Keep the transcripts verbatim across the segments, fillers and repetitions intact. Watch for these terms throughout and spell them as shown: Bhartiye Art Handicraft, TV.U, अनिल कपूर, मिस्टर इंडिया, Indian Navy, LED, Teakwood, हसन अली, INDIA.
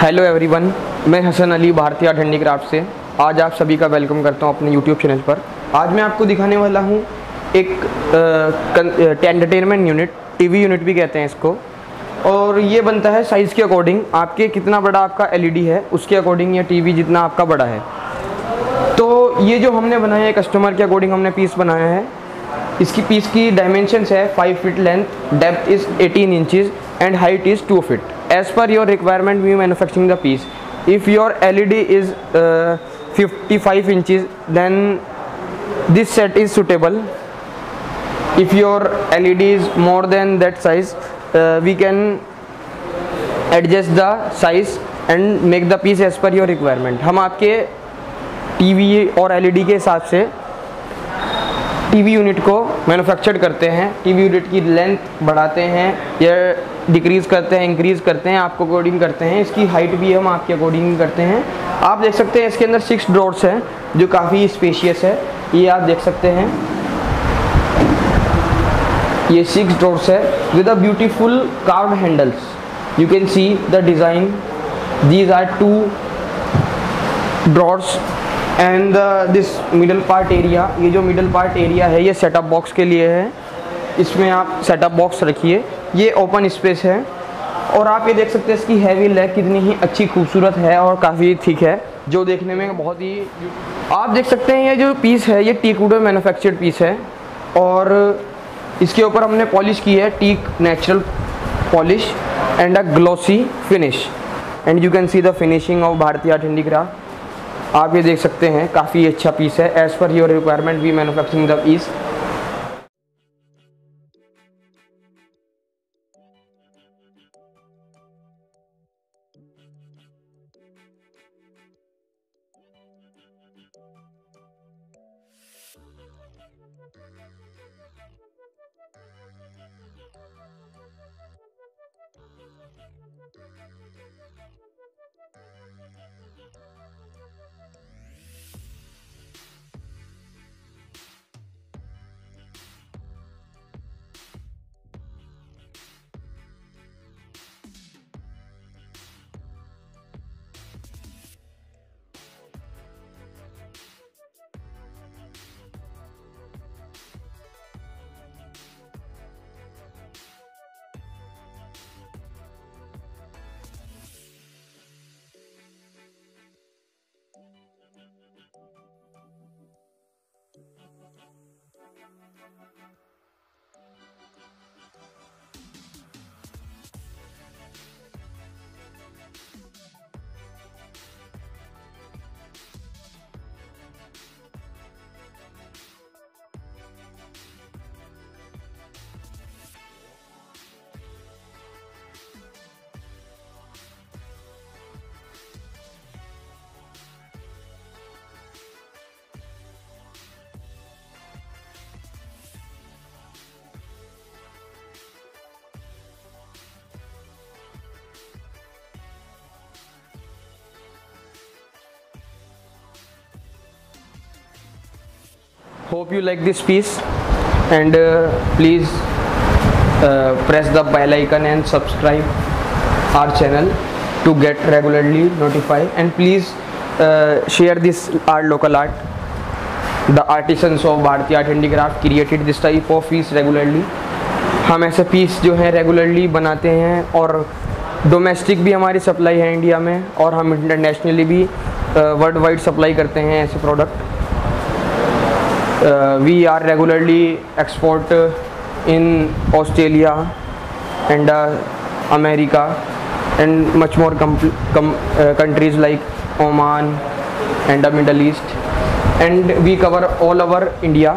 Hello everyone, मैं हसन अली भारतीय art handicraft से आज आप सभी का वेलकम करता हूं अपने यूट्यूब चैनल पर। आज मैं आपको दिखाने वाला हूं एक एंटरटेनमेंट यूनिट, टीवी यूनिट भी कहते हैं इसको, और ये बनता है साइज़ के अकॉर्डिंग। आपके कितना बड़ा आपका एलईडी है उसके अकॉर्डिंग या टीवी जितना आपका बड़ा है। तो ये जो हमने बनाया है कस्टमर के अकॉर्डिंग हमने पीस बनाया है। इसकी पीस की डायमेंशनस है five feet length, depth is eighteen inches and height is two feet. As per your requirement, we manufacturing the piece. If your L E D is uh, fifty-five inches, then this set is suitable. If your L E D is more than that size, uh, we can adjust the size and make the piece as per your requirement. हम आपके TV और L E D के हिसाब से TV unit को manufacture करते हैं। TV unit की लेंथ बढ़ाते हैं या डिक्रीज़ करते हैं, इंक्रीज़ करते हैं, आपको अकॉर्डिंग करते हैं। इसकी हाइट भी हम आपके अकॉर्डिंग करते हैं। आप देख सकते हैं इसके अंदर सिक्स ड्रॉर्स हैं जो काफ़ी स्पेशियस है। ये आप देख सकते हैं, ये सिक्स ड्रॉर्स है with a beautiful carved handles. You can see the design. These are two drawers and this middle part area, ये जो मिडल पार्ट एरिया है ये सेटअप बॉक्स के लिए है। इसमें आप सेटअप बॉक्स रखिए। ये ओपन स्पेस है और आप ये देख सकते हैं इसकी हैवी लेग कितनी ही अच्छी खूबसूरत है और काफ़ी थिक है, जो देखने में बहुत ही। आप देख सकते हैं ये जो पीस है ये टीकवुड में मैन्युफैक्चर्ड पीस है और इसके ऊपर हमने पॉलिश की है teak natural polish and a glossy finish. And you can see the finishing of Bharatiya art handicraft. आप ये देख सकते हैं काफ़ी अच्छा पीस है। As per your requirement we manufacturing the piece. Hope you like this piece and uh, please uh, press the bell icon and subscribe our channel to get regularly notified, and please uh, share this our local art. The artisans of Bhartiye Art Handicraft created this type of piece regularly. हम ऐसे piece जो हैं regularly बनाते हैं और domestic भी हमारी supply है India में और हम internationally भी worldwide supply करते हैं ऐसे product. Uh, we are regularly export uh, in Australia and uh, America and much more com com uh, countries like Oman and the Middle East, and we cover all over India.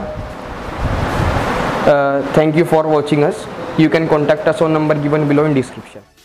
Uh, thank you for watching us. You can contact us on number given below in description.